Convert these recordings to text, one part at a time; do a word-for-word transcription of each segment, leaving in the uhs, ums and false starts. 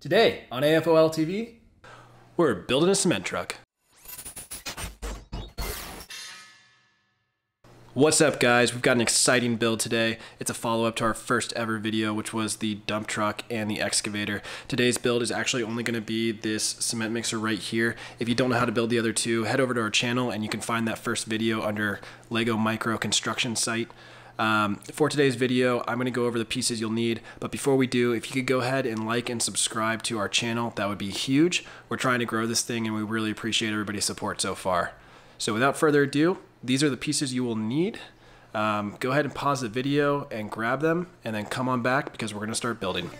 Today on A F O L T V, we're building a cement truck. What's up, guys? We've got an exciting build today. It's a follow-up to our first ever video, which was the dump truck and the excavator. Today's build is actually only going to be this cement mixer right here. If you don't know how to build the other two, head over to our channel and you can find that first video under Lego Micro Construction Site. Um, for today's video, I'm going to go over the pieces you'll need, but before we do, if you could go ahead and like and subscribe to our channel, that would be huge. We're trying to grow this thing and we really appreciate everybody's support so far. So without further ado, these are the pieces you will need. Um, go ahead and pause the video and grab them and then come on back because we're going to start building.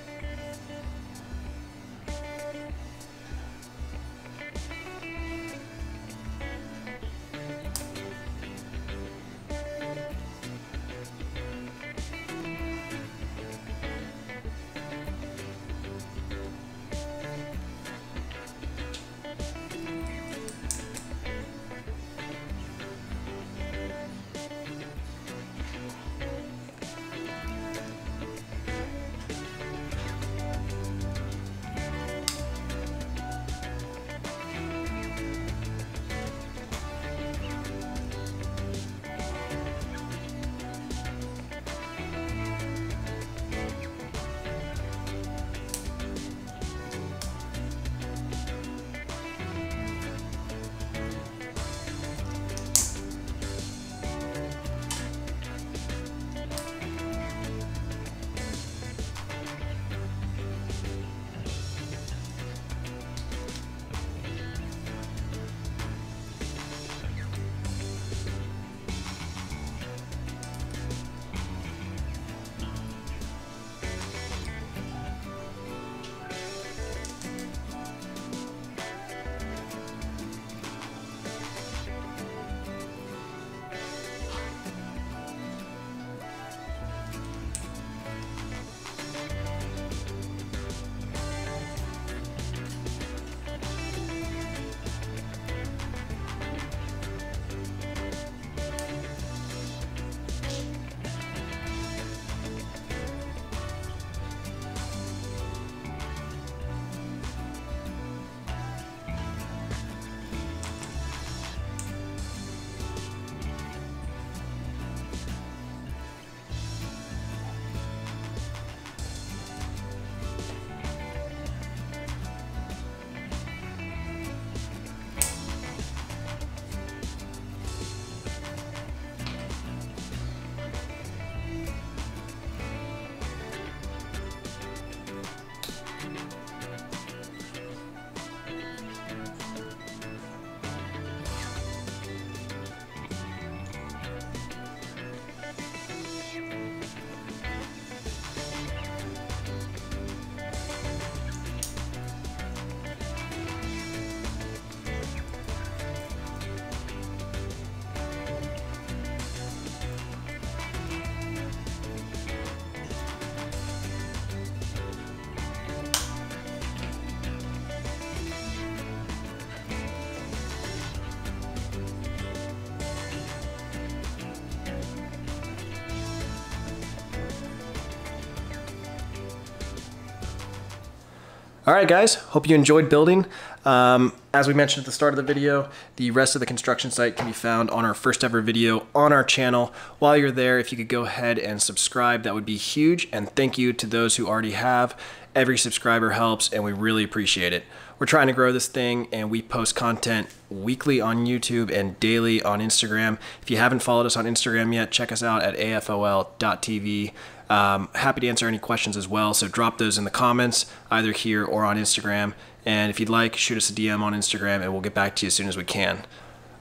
All right, guys, hope you enjoyed building. Um, as we mentioned at the start of the video, the rest of the construction site can be found on our first ever video on our channel. While you're there, if you could go ahead and subscribe, that would be huge. And thank you to those who already have. Every subscriber helps and we really appreciate it. We're trying to grow this thing and we post content weekly on YouTube and daily on Instagram. If you haven't followed us on Instagram yet, check us out at A F O L dot T V. Um, happy to answer any questions as well, so drop those in the comments either here or on Instagram, and if you'd like, shoot us a D M on Instagram and we'll get back to you as soon as we can.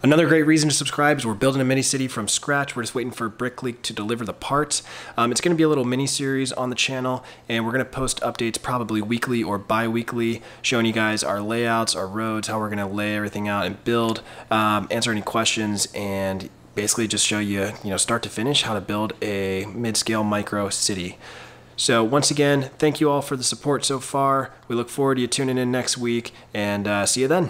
Another great reason to subscribe is we're building a mini city from scratch. We're just waiting for Brickley to deliver the parts. Um, it's going to be a little mini series on the channel, and we're going to post updates probably weekly or bi-weekly, showing you guys our layouts, our roads, how we're going to lay everything out and build, um, answer any questions, and basically just show you, you know, start to finish how to build a mid-scale micro city. So once again, thank you all for the support so far. We look forward to you tuning in next week, and uh, see you then.